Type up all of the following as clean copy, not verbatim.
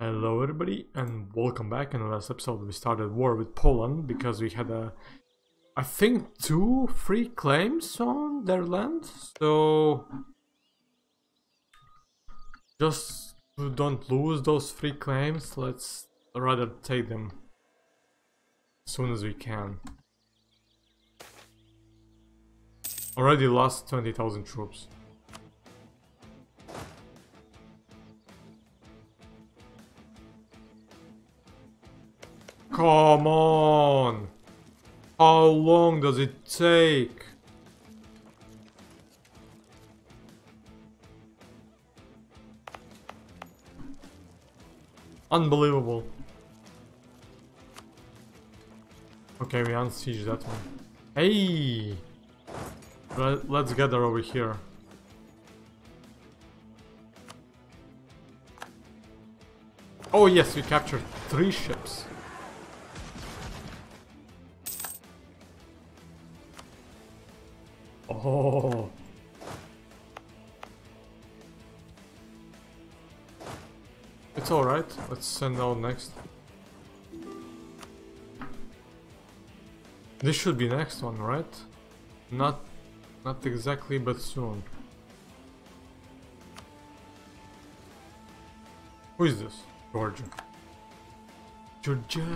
Hello everybody and welcome back. In the last episode we started war with Poland because we had I think three claims on their land. So just to don't lose those three claims, let's rather take them as soon as we can. Already lost 20,000 troops. Come on! How long does it take? Unbelievable. Okay, we unsiege that one. Hey! Let's gather over here. Oh yes, we captured 3 ships. Oh. It's all right. Let's send out next. This should be next one, right? Not exactly, but soon. Who is this? Georgia. Georgia.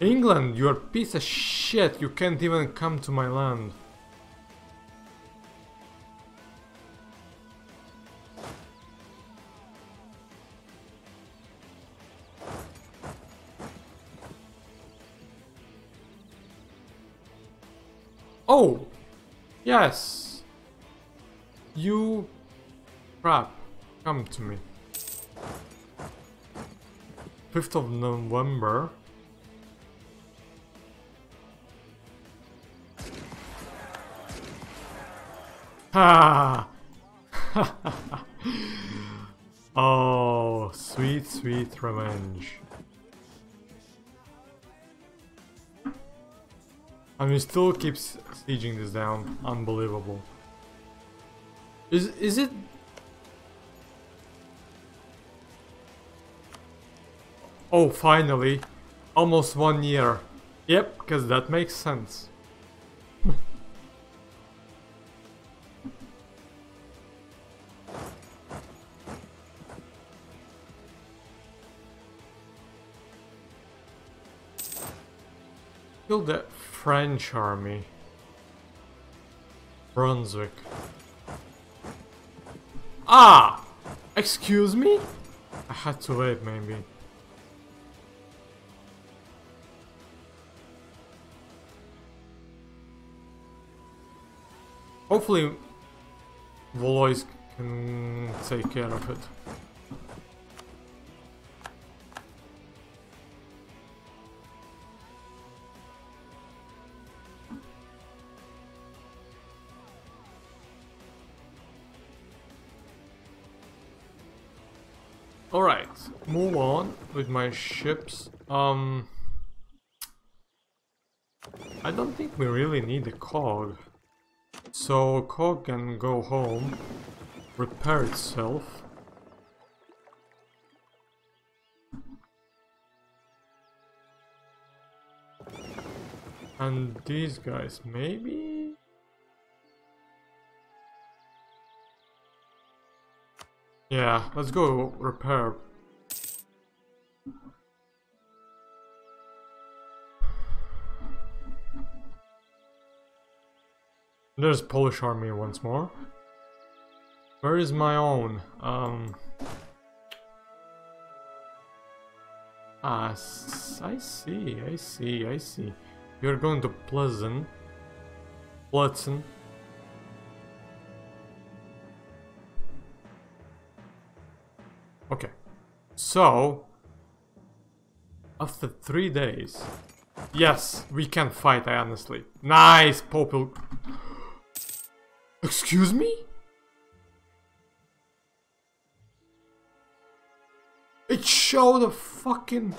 England, you're a piece of shit, you can't even come to my land. Oh! Yes! You... crap, come to me. 5th of November. Oh, sweet, sweet revenge. And we still keep sieging this down. Unbelievable. Is it? Oh, finally. Almost 1 year. Yep, because that makes sense. Kill the French army. Brunswick. Ah! Excuse me? I had to wait, maybe. Hopefully, Valois can take care of it. Alright, move on with my ships. I don't think we really need a cog. So cog can go home, repair itself. And these guys, maybe? Yeah, let's go repair. There's Polish army once more. Where is my own? I see. You're going to Pleasant. Okay, so after 3 days, yes, we can fight. I honestly, nice popul. Excuse me? It showed a fucking.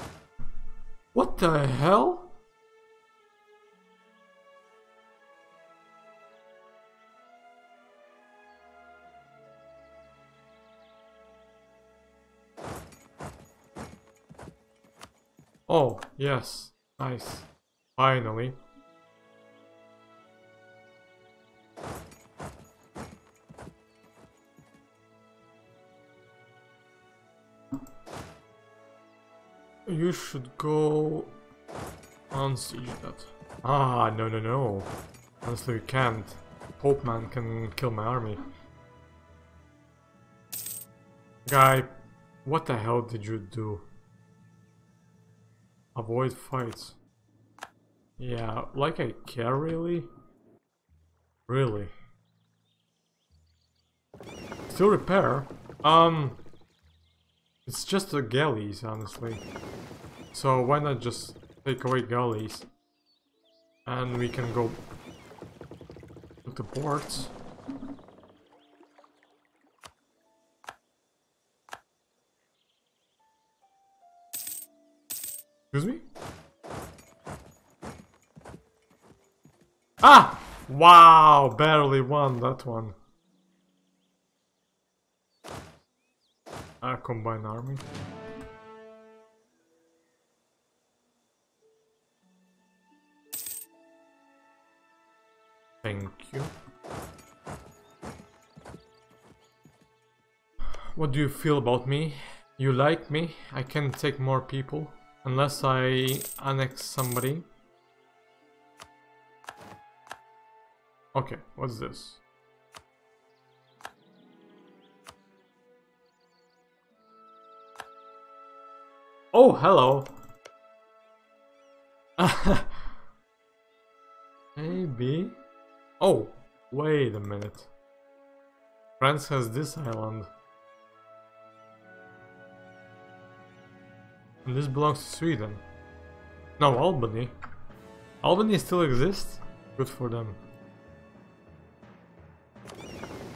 What the hell? Oh, yes. Nice. Finally. You should go... unsiege that. Ah, no, no, no. Honestly, we can't. Pope man can kill my army. Guy, what the hell did you do? Avoid fights. Yeah, like I care, really? Really? Still repair? It's just the galleys, honestly. So why not just take away galleys? And we can go to the ports. Excuse me? Ah! Wow! Barely won that one. Combined army. Thank you. What do you feel about me? You like me? I can't take more people unless I annex somebody. Okay, what's this? Oh, hello! Maybe... Oh, wait a minute. France has this island. And this belongs to Sweden. No, Albany. Albany still exists? Good for them.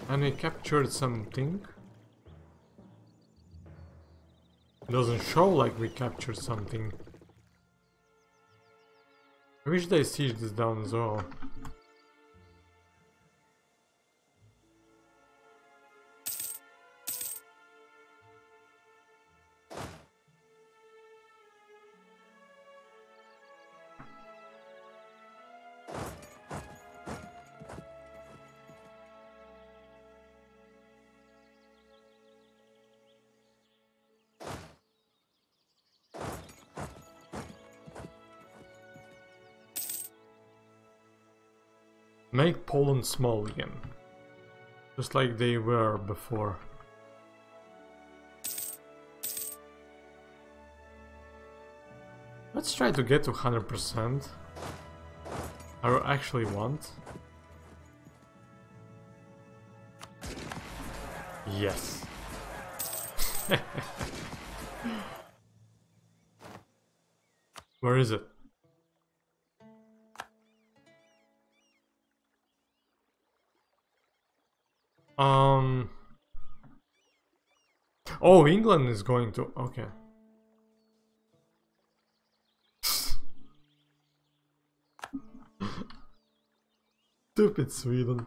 And we captured something. It doesn't show like we captured something. I wish they siege this down as well. Make Poland small again, just like they were before. Let's try to get to 100%. I actually want. Yes. Where is it? Oh, England is going to... Okay. Stupid Sweden.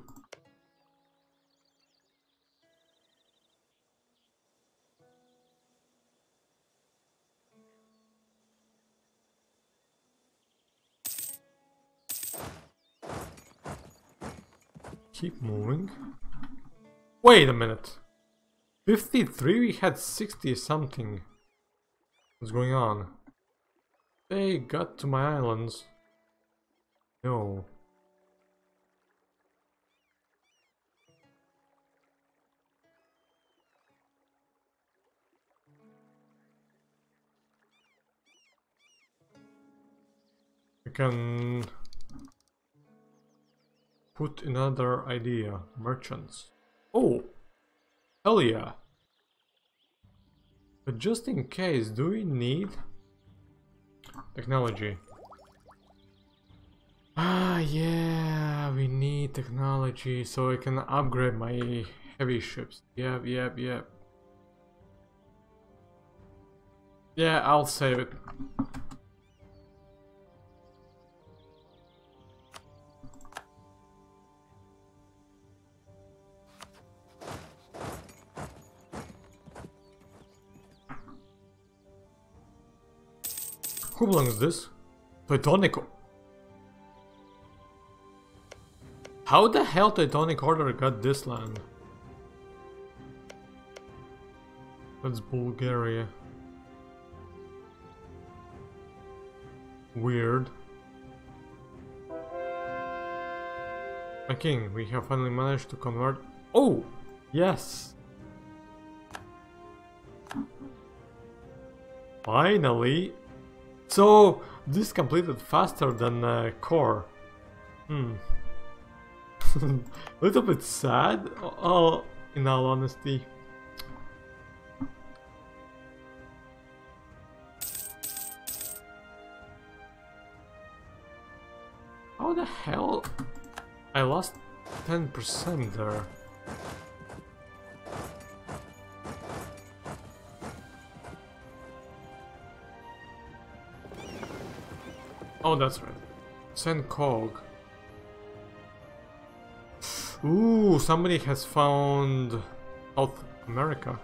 Keep moving. Wait a minute. 53? We had 60 something. What's going on? They got to my islands. No. We can put another idea. Merchants. Oh, hell yeah. But just in case, do we need technology? Ah, yeah, we need technology so I can upgrade my heavy ships. Yep, yep, yep. Yeah, I'll save it. Who belongs this? Teutonic... How the hell Teutonic Order got this land? That's Bulgaria. Weird. Okay, we have finally managed to convert... Oh! Yes! Finally! So, this completed faster than core. Hmm. Little bit sad, in all honesty. How the hell? I lost 10% there. Oh, that's right. Send Cog. Ooh, somebody has found South America.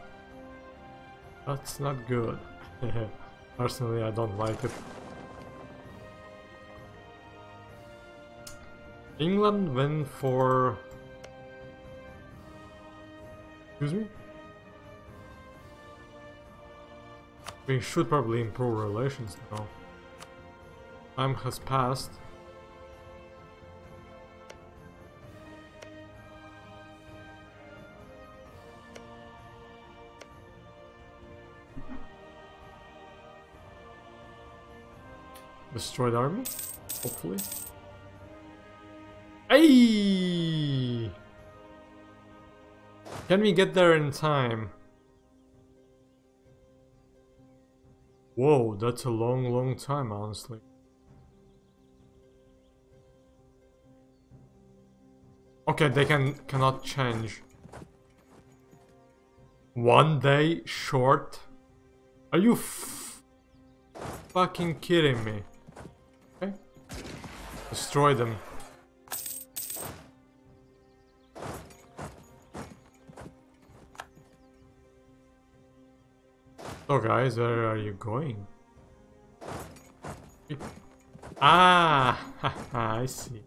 That's not good. Personally, I don't like it. England went for... Excuse me? We should probably improve relations now. Time has passed. Destroyed army, hopefully. Hey! Can we get there in time? Whoa, that's a long time, honestly. Okay, they cannot change. 1 day short? Are you fucking kidding me? Okay. Destroy them. So guys, where are you going? Ah, I see.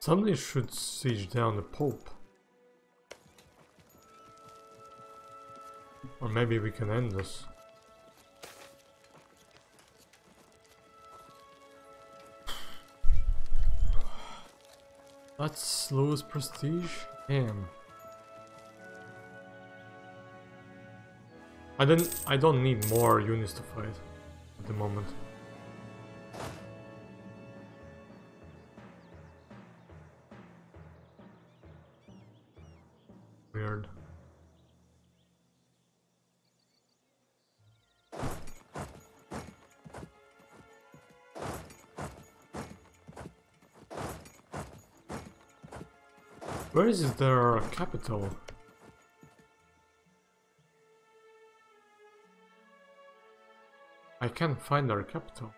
Somebody should siege down the Pope. Or maybe we can end this. Let's lose prestige? Damn. I don't need more units to fight at the moment. Weird. Where is their capital? I can't find their capital.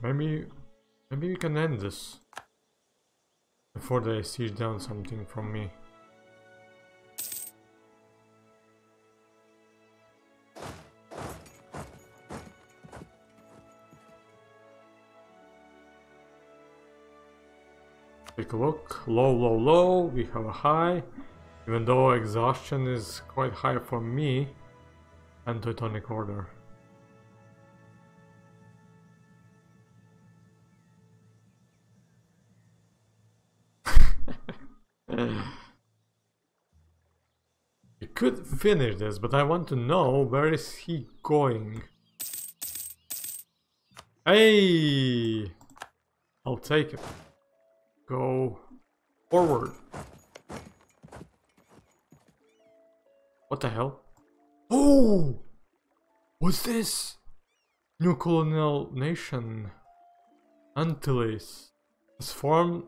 Maybe we can end this before they siege down something from me. Take a look. Low. We have a high. Even though exhaustion is quite high for me and Teutonic Order. I could finish this, but I want to know where is he going. Hey, I'll take it. Go forward. What the hell? Oh, what's this? New colonial nation, Antilles, was formed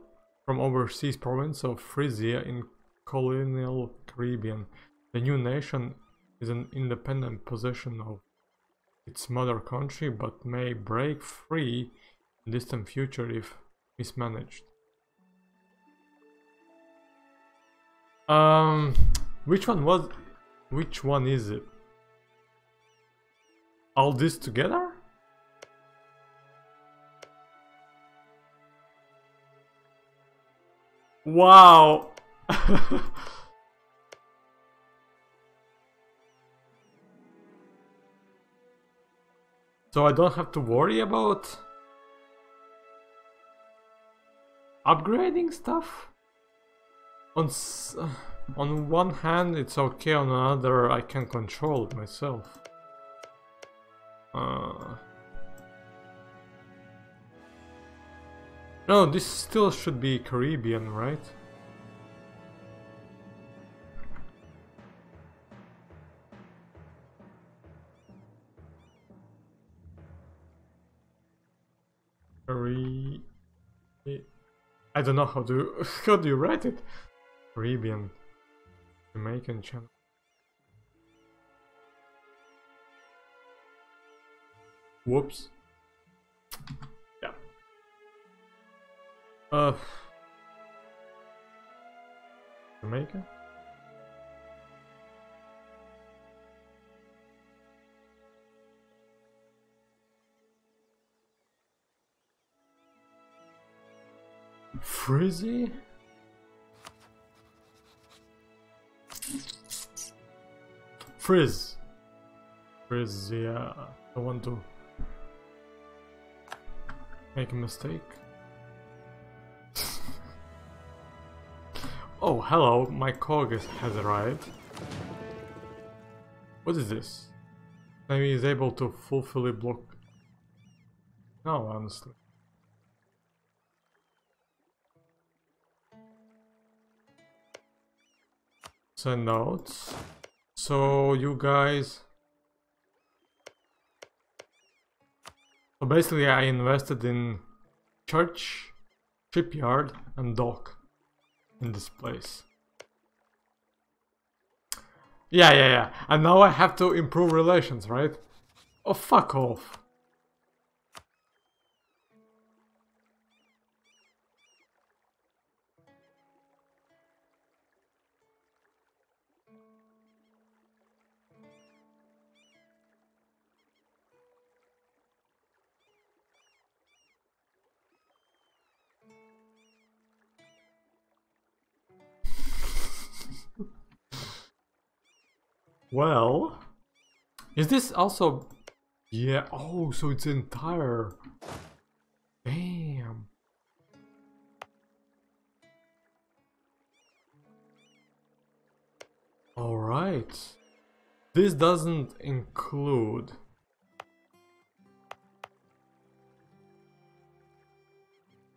from overseas province of Frisia in colonial Caribbean. The new nation is an independent possession of its mother country, but may break free in distant future if mismanaged. Which one is it? All this together? Wow. So I don't have to worry about upgrading stuff? On one hand it's okay, on another I can control it myself. No, this still should be Caribbean, right? I don't know how do you write it? Caribbean, Jamaican channel. Whoops. Yeah. Jamaica. Frizzy. Frizz. Frizz, yeah. I want to make a mistake. Oh, hello, my Korg has arrived. What is this? Maybe he's able to fully block. No, honestly. Send out. So you guys. So basically I invested in church, shipyard and dock in this place. Yeah. And now I have to improve relations, right? Oh, fuck off. Well, is this also, yeah, oh, so it's entire, damn. All right, this doesn't include.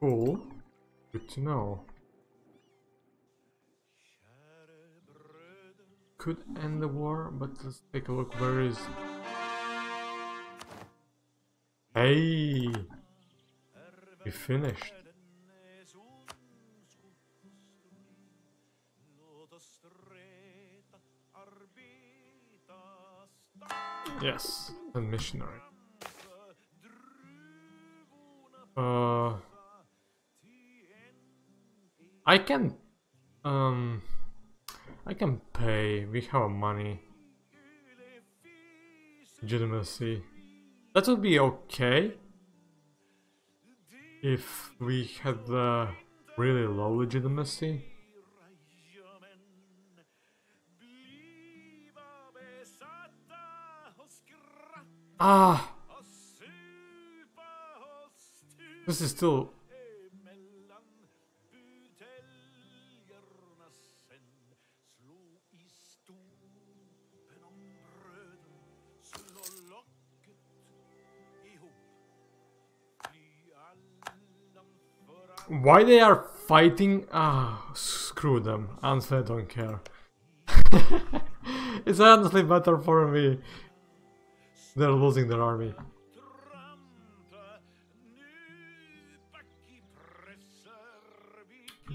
Cool, good to know. Could end the war, but let's take a look. Where is? Hey, we finished. Yes, a missionary. I can pay, we have money. Legitimacy. That would be okay if we had really low legitimacy. Ah! This is still... Why they are fighting? Ah, screw them. Honestly, I don't care. It's honestly better for me. They're losing their army.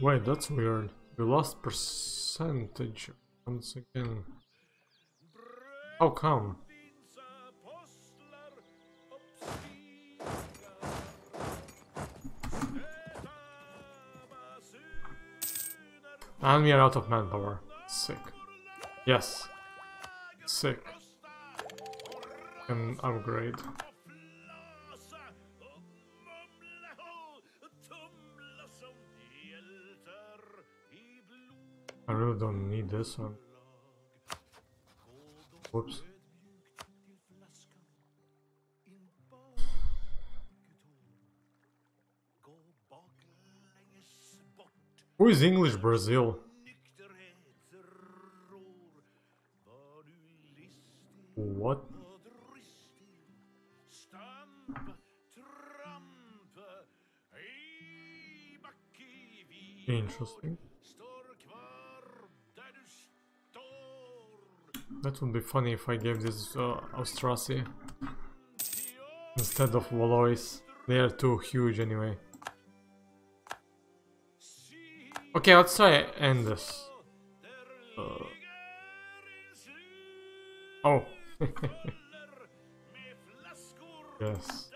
Wait, that's weird. We lost percentage once again. How come? And we are out of manpower. Sick. Yes. Sick. Can upgrade. I really don't need this one. Whoops. Who is English Brazil? What? Interesting. That would be funny if I gave this Austrasia instead of Valois. They are too huge anyway. Okay, let's try and end this. Oh. Yes.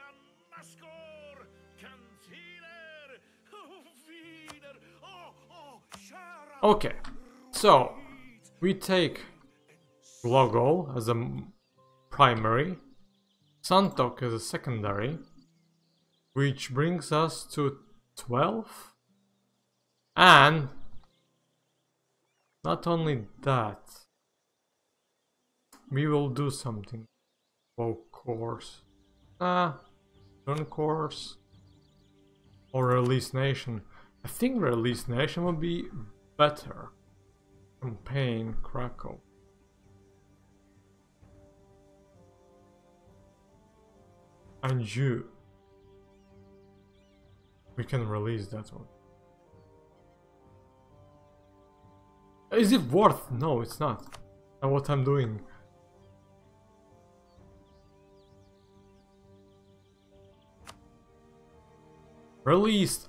Okay, so we take Glogol as a primary, Santok as a secondary, which brings us to 12. And not only that, we will do something. Low course, turn course, or release nation. I think release nation would be better. Campaign Krakow. Anjou. We can release that one. Is it worth? No, it's not. And what I'm doing. Released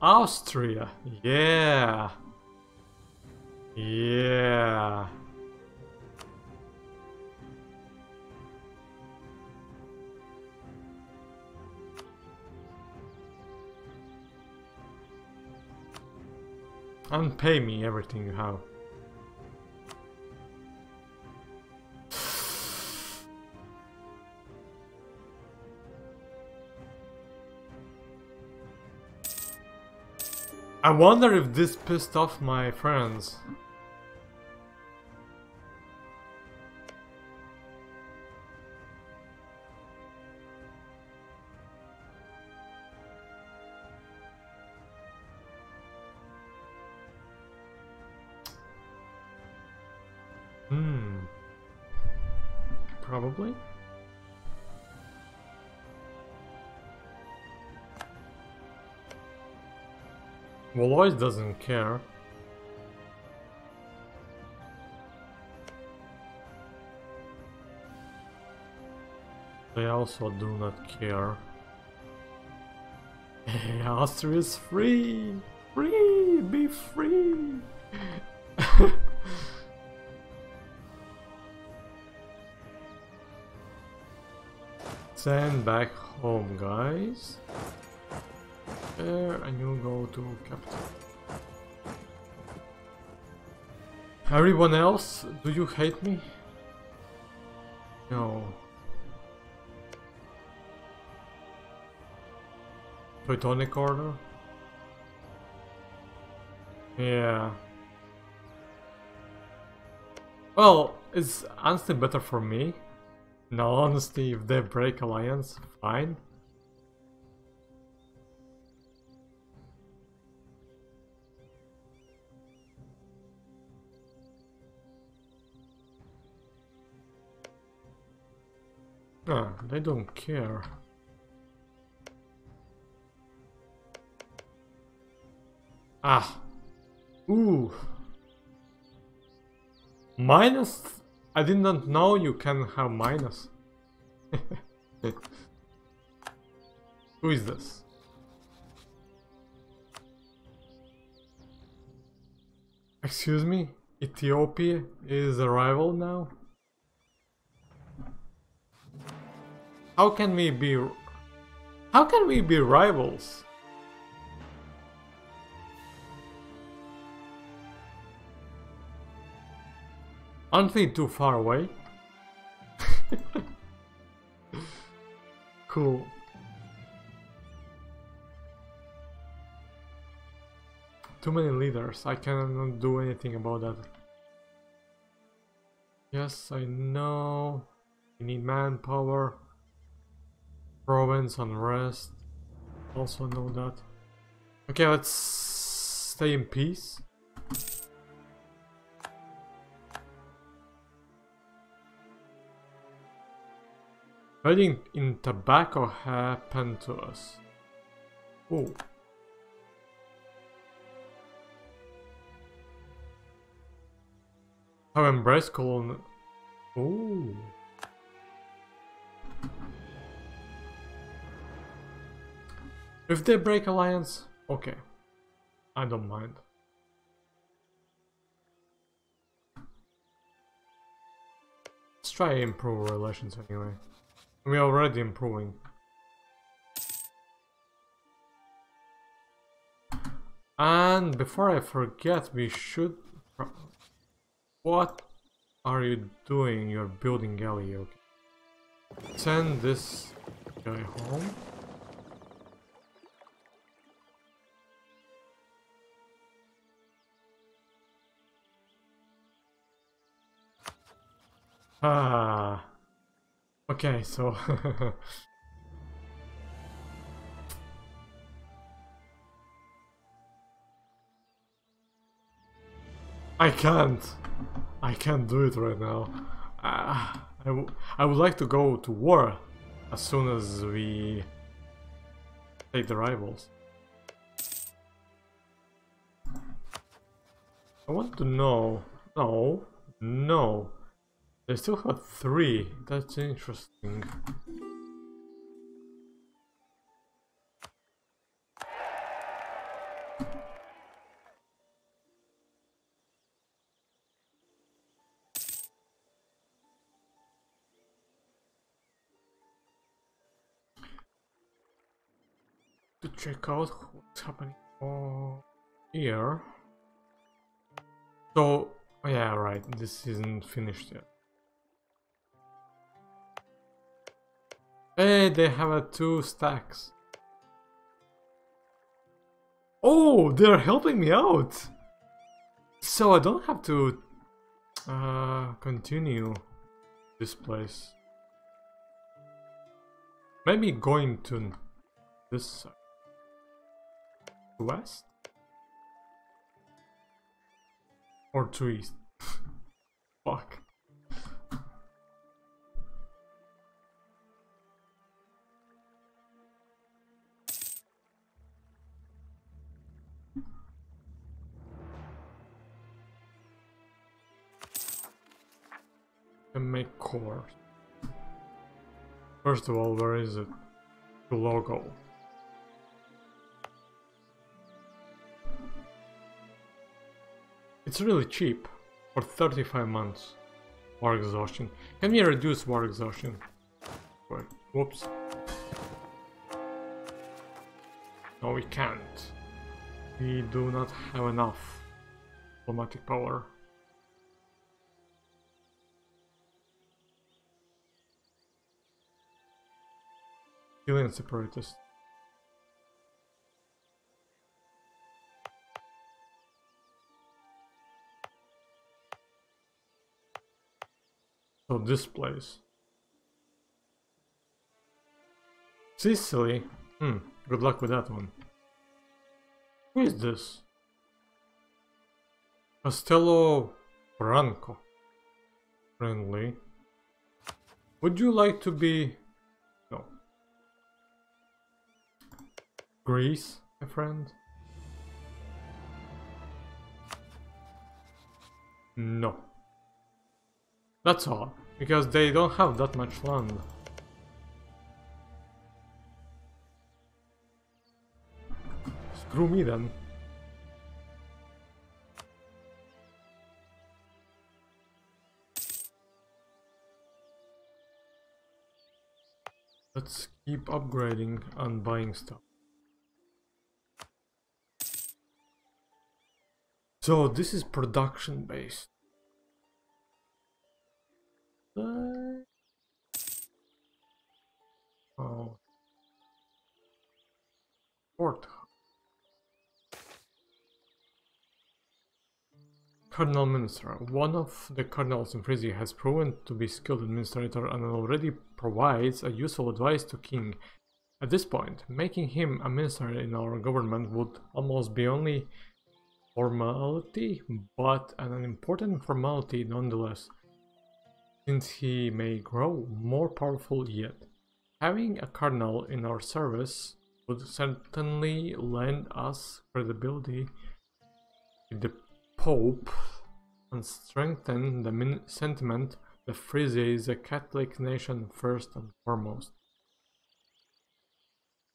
Austria. Yeah. Yeah. And pay me everything you have. I wonder if this pissed off my friends. Probably. Valois doesn't care. They also do not care. Austria is free! Free! Be free! Send back home, guys. There, and you go to capital. Everyone else, do you hate me? No. Teutonic Order? Yeah. Well, it's honestly better for me. In all honesty, if they break alliance, fine. No, they don't care. Ah. Ooh. Minus... I did not know you can have minus. Who is this? Excuse me? Ethiopia is a rival now? How can we be rivals? Aren't we too far away? Cool. Too many leaders, I cannot do anything about that. Yes, I know. You need manpower. Province unrest. Also know that. Okay, let's stay in peace. Trading in tobacco happened to us. Oh. Have embraced colon. Oh. If they break alliance, okay, I don't mind. Let's try to improve relations anyway. We're already improving. And before I forget, we should... What are you doing? You're building galley, okay. Send this guy home. Ah, okay, so I can't do it right now. I would like to go to war as soon as we take the rivals. I want to know. No. They still have 3, that's interesting. To check out what's happening here. So, yeah, right, this isn't finished yet. Hey, they have 2 stacks. Oh, they're helping me out. So I don't have to continue this place. Maybe going to this side. West? Or to east? Fuck. And make core. First of all, where is it? The logo. It's really cheap for 35 months. War exhaustion. Can we reduce war exhaustion? Wait, whoops. No, we can't. We do not have enough diplomatic power. Killing separatists. So this place. Sicily? Hmm, good luck with that one. Who is this? Castello Franco. Friendly. Would you like to be... Greece, my friend? No. That's all, because they don't have that much land. Screw me then. Let's keep upgrading and buying stuff. So this is production based. Oh, port. Cardinal Minister. One of the cardinals in Frisia has proven to be a skilled administrator and already provides a useful advice to King. At this point, making him a minister in our government would almost be only formality, but an important formality nonetheless, since he may grow more powerful yet. Having a cardinal in our service would certainly lend us credibility with the Pope and strengthen the sentiment that Frisia is a Catholic nation first and foremost.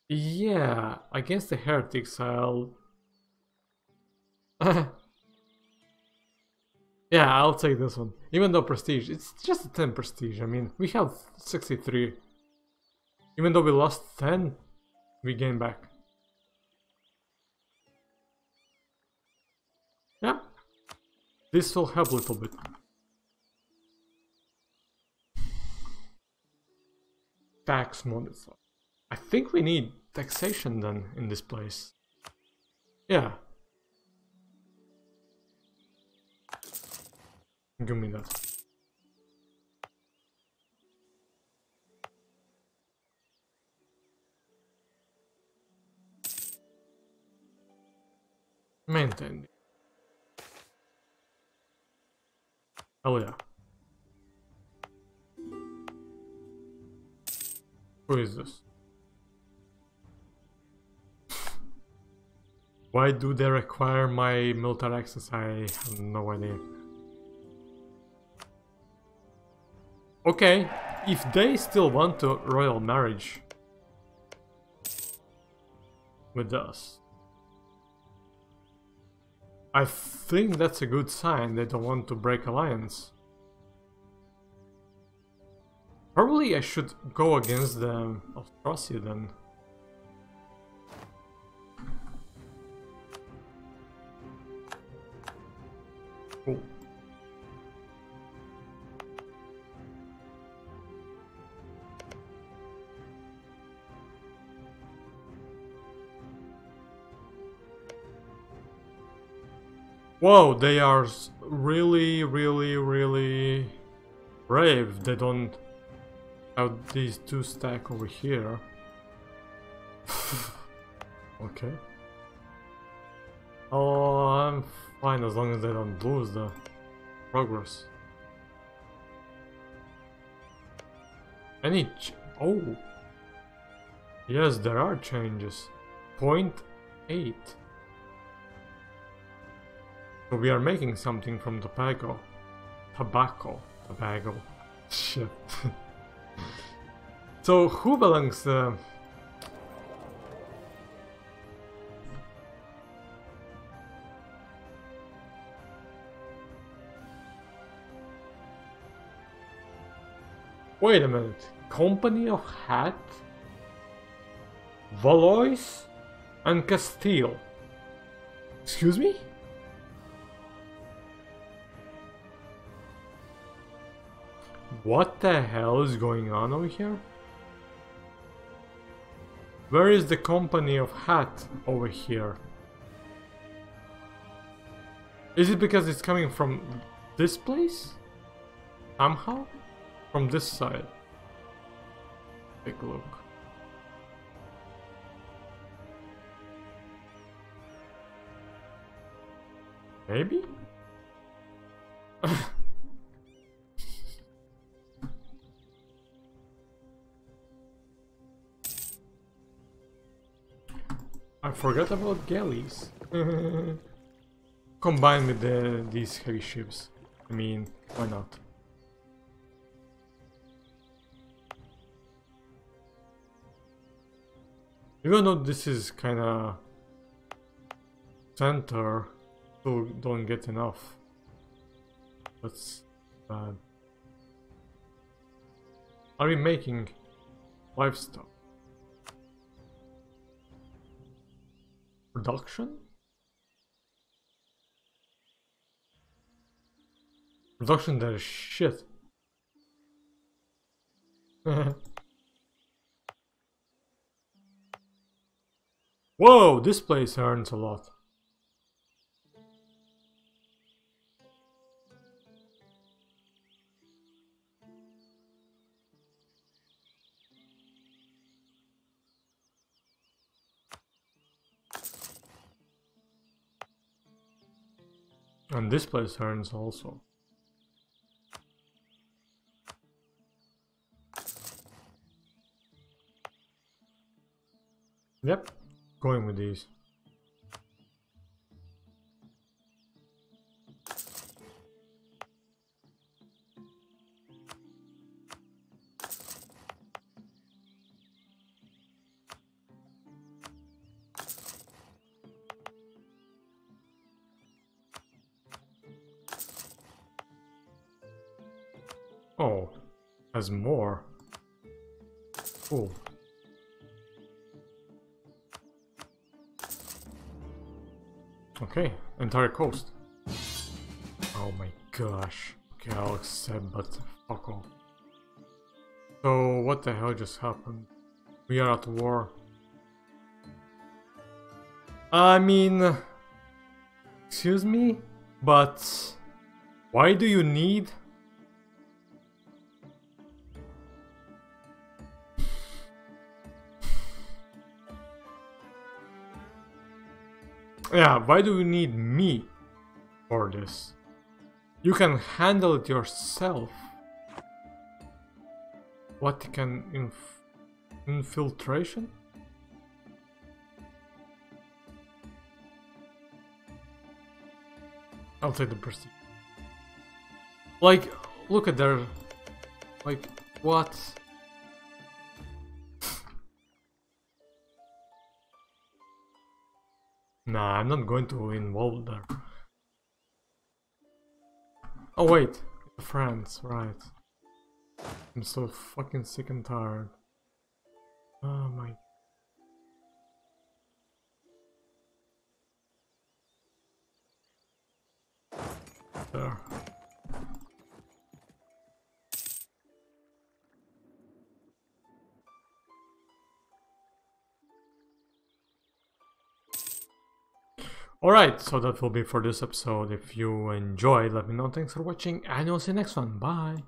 Yeah, against the heretics I'll... yeah, I'll take this one. Even though prestige, it's just a 10 prestige, I mean, we have 63. Even though we lost 10, we gain back. Yeah. This will help a little bit. Tax modifier. I think we need taxation then in this place. Yeah. Give me that. Maintain. Hell yeah. Who is this? Why do they require my military access? I have no idea. Okay, if they still want to royal marriage with us, I think that's a good sign they don't want to break alliance. Probably I should go against the Austrasia then. Cool. Whoa, they are really, really, really brave. They don't have these two stack over here. Okay. Oh, I'm fine as long as they don't lose the progress. Any ch- oh. Yes, there are changes. 0.8. We are making something from tobacco. Tobacco. Shit. So who belongs the... Wait a minute. Company of Hat, Valois and Castile. Excuse me? What the hell is going on over here? Where is the Company of Hat over here? Is it because it's coming from this place? Somehow? From this side. Take a look. Maybe? I forgot about galleys. Combined with these heavy ships. I mean, why not? Even though this is kinda center, so don't get enough. That's bad. Are we making Livestock. Production? Production, that is shit. Whoa, this place earns a lot. And this place earns also. Yep, going with these. Oh, has more. Oh. Okay, entire coast. Oh my gosh. Okay, I'll accept, but fuck off. So, what the hell just happened? We are at war. I mean... excuse me? But... why do you need... yeah, why do you need me for this? You can handle it yourself. What can... infiltration? I'll take the prestige. Like, look at their... like, what? Nah, I'm not going to involve them. Oh wait, France, right. I'm so fucking sick and tired. Oh my... there. Alright, so that will be for this episode. If you enjoyed, let me know. Thanks for watching, and we'll see you next one. Bye!